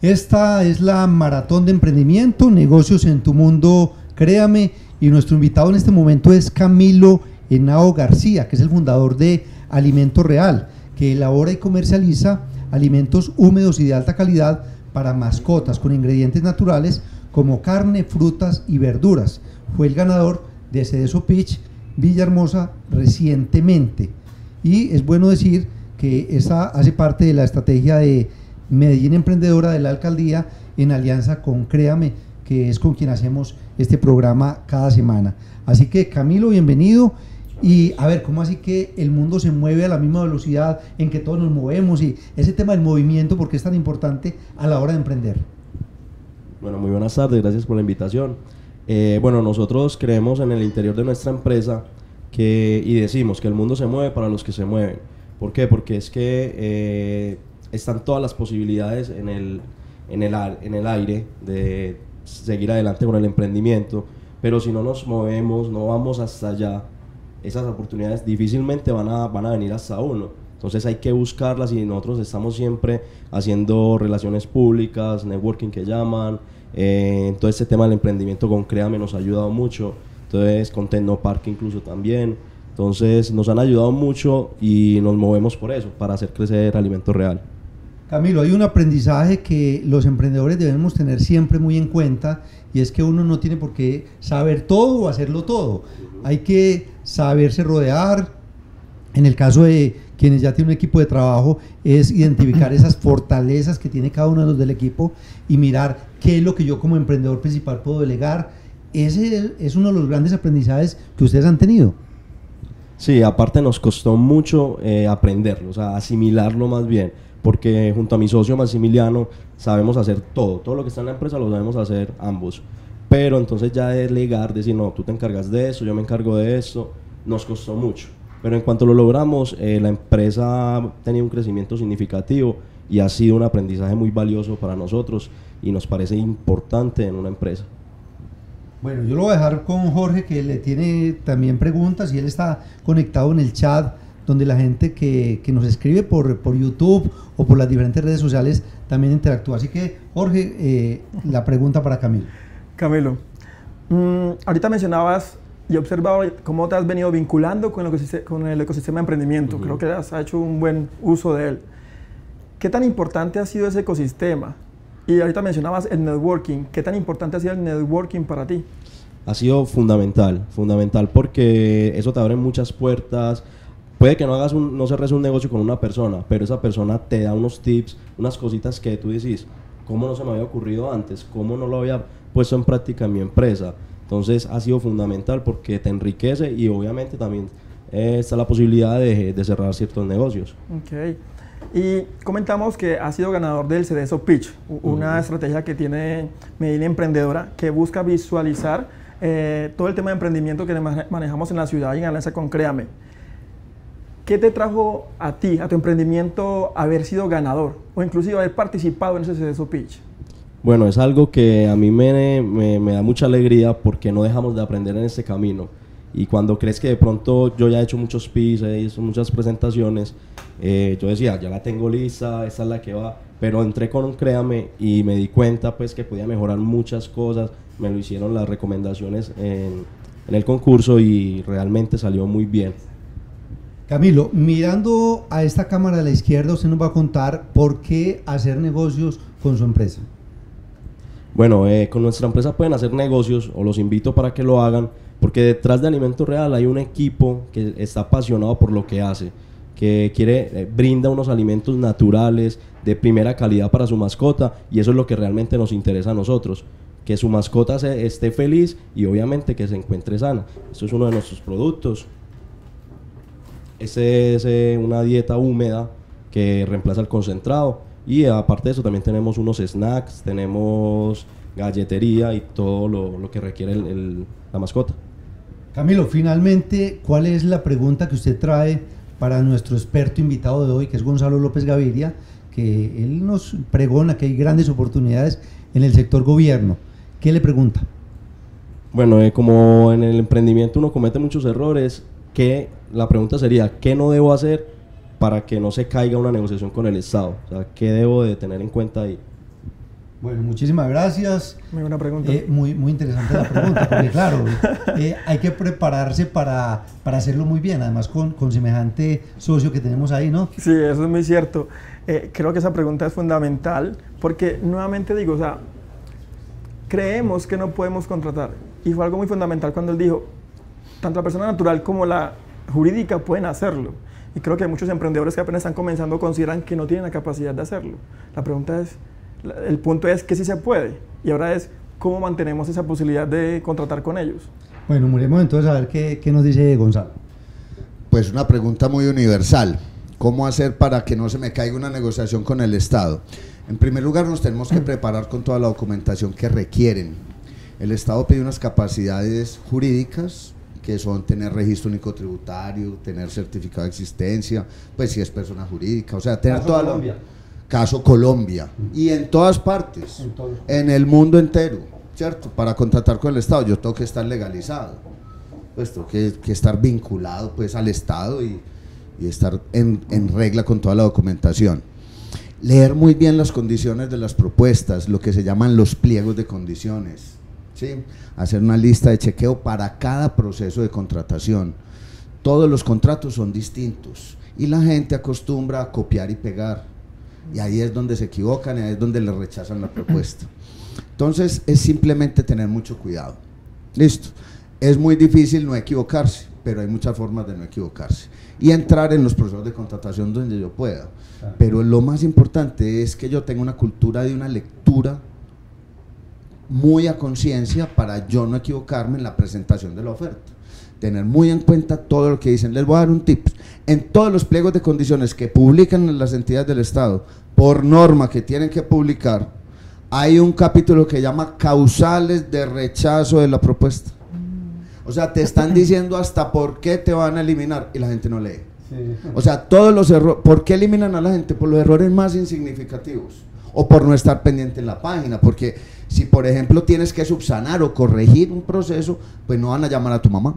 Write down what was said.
Esta es la maratón de emprendimiento, negocios en tu mundo, créame, y nuestro invitado en este momento es Camilo Henao García, que es el fundador de Alimento Real, que elabora y comercializa alimentos húmedos y de alta calidad para mascotas con ingredientes naturales como carne, frutas y verduras. Fue el ganador de Cedezo Pitch Villa Hermosa recientemente, y es bueno decir que esa hace parte de la estrategia de Medellín Emprendedora de la Alcaldía en alianza con Créame, que es con quien hacemos este programa cada semana. Así que Camilo, bienvenido. Y a ver, ¿cómo así que el mundo se mueve a la misma velocidad en que todos nos movemos? Y ese tema del movimiento, ¿por qué es tan importante a la hora de emprender? Bueno, muy buenas tardes, gracias por la invitación. Bueno, nosotros creemos en el interior de nuestra empresa y decimos que el mundo se mueve para los que se mueven. ¿Por qué? Porque es que están todas las posibilidades en el aire de seguir adelante con el emprendimiento, pero si no nos movemos, no vamos hasta allá, esas oportunidades difícilmente van a venir hasta uno. Entonces hay que buscarlas, y nosotros estamos siempre haciendo relaciones públicas, networking que llaman, entonces este tema del emprendimiento con Créame nos ha ayudado mucho, entonces con Tecnopark incluso también. Entonces nos han ayudado mucho y nos movemos por eso, para hacer crecer Alimento Real. Camilo, hay un aprendizaje que los emprendedores debemos tener siempre muy en cuenta, y es que uno no tiene por qué saber todo o hacerlo todo. Hay que saberse rodear. En el caso de quienes ya tienen un equipo de trabajo, es identificar esas fortalezas que tiene cada uno de los del equipo y mirar qué es lo que yo como emprendedor principal puedo delegar. Ese es uno de los grandes aprendizajes que ustedes han tenido. Sí, aparte nos costó mucho aprenderlo, o sea, asimilarlo más bien, porque junto a mi socio Maximiliano sabemos hacer todo lo que está en la empresa lo sabemos hacer ambos, pero entonces ya delegar, decir no, tú te encargas de eso, yo me encargo de eso, nos costó mucho, pero en cuanto lo logramos, la empresa ha tenido un crecimiento significativo y ha sido un aprendizaje muy valioso para nosotros y nos parece importante en una empresa. Bueno, yo lo voy a dejar con Jorge, que le tiene también preguntas, y él está conectado en el chat, donde la gente que nos escribe por YouTube o por las diferentes redes sociales también interactúa. Así que, Jorge, la pregunta para Camilo. Camilo, ahorita mencionabas y observaba cómo te has venido vinculando con el ecosistema de emprendimiento. Creo que has hecho un buen uso de él. ¿Qué tan importante ha sido ese ecosistema? Y ahorita mencionabas el networking. ¿Qué tan importante ha sido el networking para ti? Ha sido fundamental, fundamental, porque eso te abre muchas puertas. Puede que no cerres un negocio con una persona, pero esa persona te da unos tips, unas cositas que tú decís, ¿cómo no se me había ocurrido antes? ¿Cómo no lo había puesto en práctica en mi empresa? Entonces ha sido fundamental porque te enriquece, y obviamente también está la posibilidad de cerrar ciertos negocios. Okay. Y comentamos que ha sido ganador del Cedezo Pitch, una estrategia que tiene Medellín Emprendedora, que busca visualizar todo el tema de emprendimiento que manejamos en la ciudad y en alianza con Créame. ¿Qué te trajo a ti, a tu emprendimiento, haber sido ganador o inclusive haber participado en ese Cedezo Pitch? Bueno, es algo que a mí me da mucha alegría, porque no dejamos de aprender en este camino. Y cuando crees que de pronto yo ya he hecho muchos pitches, he hecho muchas presentaciones, yo decía, ya la tengo lista, esta es la que va, pero entré con un Créame y me di cuenta pues que podía mejorar muchas cosas. Me lo hicieron las recomendaciones en el concurso y realmente salió muy bien. Camilo, mirando a esta cámara de la izquierda, usted nos va a contar por qué hacer negocios con su empresa. Bueno, con nuestra empresa pueden hacer negocios, o los invito para que lo hagan, porque detrás de Alimento Real hay un equipo que está apasionado por lo que hace, que brinda unos alimentos naturales de primera calidad para su mascota, y eso es lo que realmente nos interesa a nosotros, que su mascota esté feliz y obviamente que se encuentre sana. Esto es uno de nuestros productos. Es una dieta húmeda que reemplaza el concentrado, y aparte de eso también tenemos unos snacks, tenemos galletería y todo lo que requiere la mascota. Camilo, finalmente, ¿cuál es la pregunta que usted trae para nuestro experto invitado de hoy, que es Gonzalo López Gaviria, que él nos pregona que hay grandes oportunidades en el sector gobierno? ¿Qué le pregunta? Bueno, como en el emprendimiento uno comete muchos errores, la pregunta sería, ¿qué no debo hacer para que no se caiga una negociación con el Estado? O sea, ¿qué debo de tener en cuenta ahí? Bueno, muchísimas gracias. Muy buena pregunta. Muy interesante la pregunta, porque claro, hay que prepararse para hacerlo muy bien, además con semejante socio que tenemos ahí, ¿no? Sí, eso es muy cierto. Creo que esa pregunta es fundamental, porque nuevamente digo, o sea, creemos que no podemos contratar, y fue algo muy fundamental cuando él dijo, tanto la persona natural como la jurídica pueden hacerlo, y creo que muchos emprendedores que apenas están comenzando consideran que no tienen la capacidad de hacerlo. La pregunta es, el punto es que sí se puede, y ahora es cómo mantenemos esa posibilidad de contratar con ellos. Bueno, miremos entonces a ver qué nos dice Gonzalo. Pues una pregunta muy universal, ¿cómo hacer para que no se me caiga una negociación con el Estado? En primer lugar, nos tenemos que preparar con toda la documentación que requieren. El Estado pide unas capacidades jurídicas, que son tener registro único tributario, tener certificado de existencia, pues si es persona jurídica, o sea, tener toda la... Caso Colombia, y en todas partes, en el mundo entero, ¿cierto? Para contratar con el Estado, yo tengo que estar legalizado, pues tengo que estar vinculado pues al Estado y estar en regla con toda la documentación. Leer muy bien las condiciones de las propuestas, lo que se llaman los pliegos de condiciones, ¿sí? Hacer una lista de chequeo para cada proceso de contratación. Todos los contratos son distintos y la gente acostumbra a copiar y pegar. Y ahí es donde se equivocan, y ahí es donde les rechazan la propuesta. Entonces, es simplemente tener mucho cuidado. Listo. Es muy difícil no equivocarse, pero hay muchas formas de no equivocarse. Y entrar en los procesos de contratación donde yo pueda. Pero lo más importante es que yo tenga una cultura de una lectura muy a conciencia para yo no equivocarme en la presentación de la oferta. Tener muy en cuenta todo lo que dicen. Les voy a dar un tip. En todos los pliegos de condiciones que publican las entidades del Estado, por norma que tienen que publicar, hay un capítulo que llama causales de rechazo de la propuesta. O sea, te están diciendo hasta por qué te van a eliminar y la gente no lee. Sí. O sea, todos los errores. ¿Por qué eliminan a la gente? Por los errores más insignificativos o por no estar pendiente en la página, porque si por ejemplo tienes que subsanar o corregir un proceso, pues no van a llamar a tu mamá.